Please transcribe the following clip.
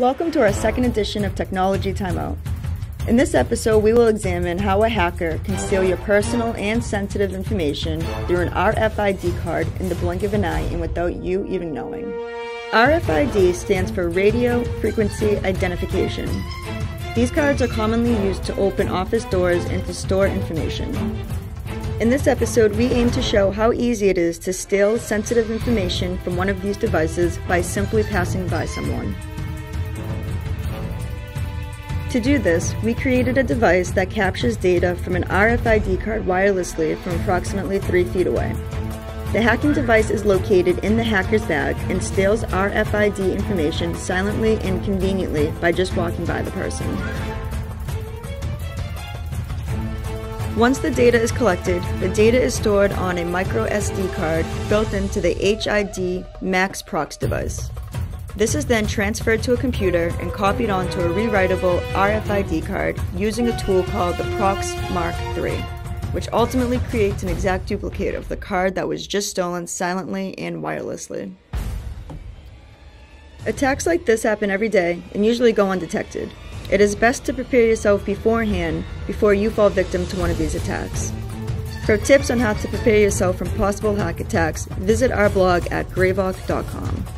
Welcome to our second edition of Technology Timeout. In this episode, we will examine how a hacker can steal your personal and sensitive information through an RFID card in the blink of an eye and without you even knowing. RFID stands for Radio Frequency Identification. These cards are commonly used to open office doors and to store information. In this episode, we aim to show how easy it is to steal sensitive information from one of these devices by simply passing by someone. To do this, we created a device that captures data from an RFID card wirelessly from approximately 3 feet away. The hacking device is located in the hacker's bag and steals RFID information silently and conveniently by just walking by the person. Once the data is collected, the data is stored on a micro SD card built into the HID MaxProx device. This is then transferred to a computer and copied onto a rewritable RFID card using a tool called the ProxMark3, which ultimately creates an exact duplicate of the card that was just stolen silently and wirelessly. Attacks like this happen every day and usually go undetected. It is best to prepare yourself beforehand before you fall victim to one of these attacks. For tips on how to prepare yourself from possible hack attacks, visit our blog at gravoc.com.